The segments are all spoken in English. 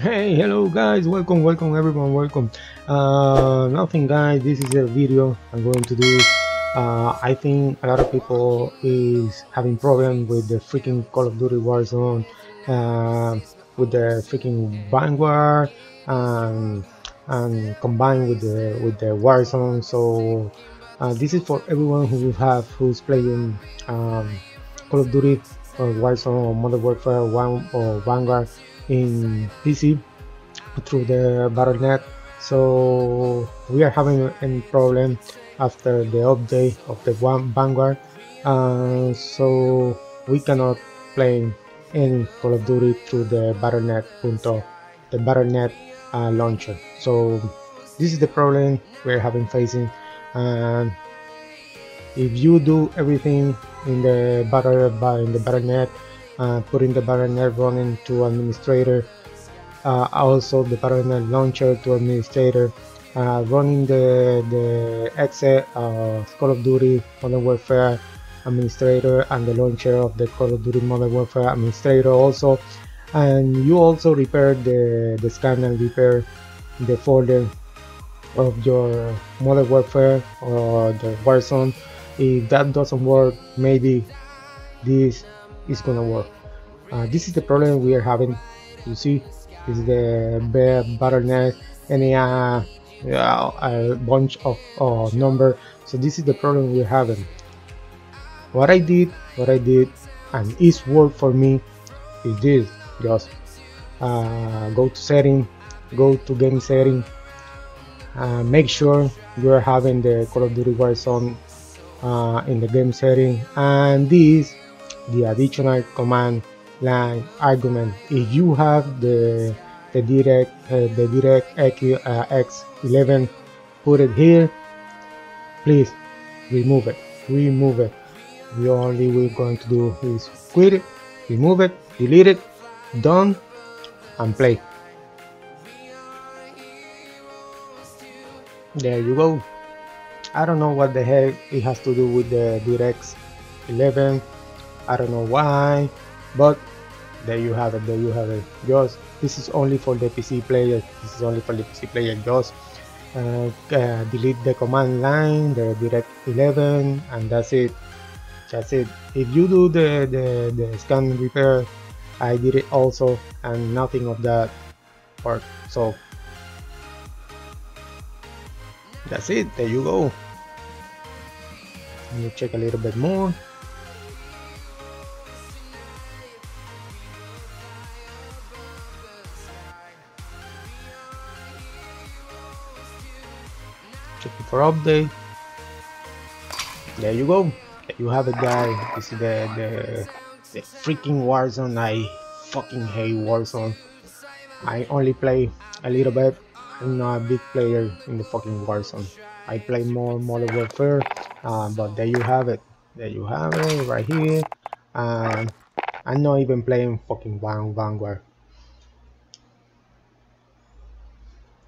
Hey, hello guys, welcome everyone, welcome. Nothing guys, this is a video I'm going to do. I think a lot of people is having problem with the freaking Call of Duty Warzone, with the freaking Vanguard and combined with the Warzone. So this is for everyone who's playing Call of Duty or Warzone or Modern Warfare 1 or Vanguard in PC through the Battle.net. So we are having a problem after the update of the Vanguard, so we cannot play any Call of Duty through the Battle.net launcher. So this is the problem we're having facing, and if you do everything in the Battle.net, putting the Battle.net running to administrator, also the Battle.net launcher to administrator, running the exec of Call of Duty Modern Warfare administrator and the launcher of the Call of Duty Modern Warfare administrator also, and you also repair the scan and repair the folder of your Modern Warfare or the Warzone. If that doesn't work, maybe this is gonna work. This is the problem we are having. You see, is the Battle.net any a bunch of number. So this is the problem we're having. What I did and it's worked for me is this. Just go to setting, go to game setting, make sure you're having the Call of Duty Warzone in the game setting, and this the additional command line argument. If you have the DirectX 11, put it here. Please remove it. Remove it. The only we're going to do is quit it, remove it, delete it, done, and play. There you go. I don't know what the heck it has to do with the DirectX 11. I don't know why, but there you have it, there you have it. Just this is only for the PC player, this is only for the PC player. Just delete the command line, the DirectX 11, and that's it, that's it. If you do the scan repair, I did it also, and nothing of that worked. So that's it, there you go. Let me check a little bit more. Checking for update. There you go. There you have it, guys. This is the freaking Warzone. I fucking hate Warzone. I only play a little bit. I'm not a big player in the fucking Warzone. I play more Modern Warfare. But there you have it. There you have it right here. I'm not even playing fucking Vanguard.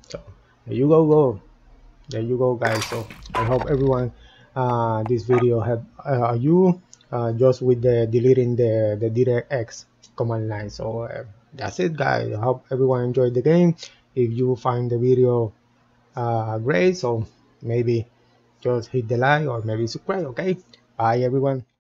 So there you go. There you go, guys. So I hope everyone this video help you just with the deleting the DirectX command line. So that's it, guys. I hope everyone enjoyed the game. If you find the video great, so maybe just hit the like or maybe subscribe. Okay, bye everyone.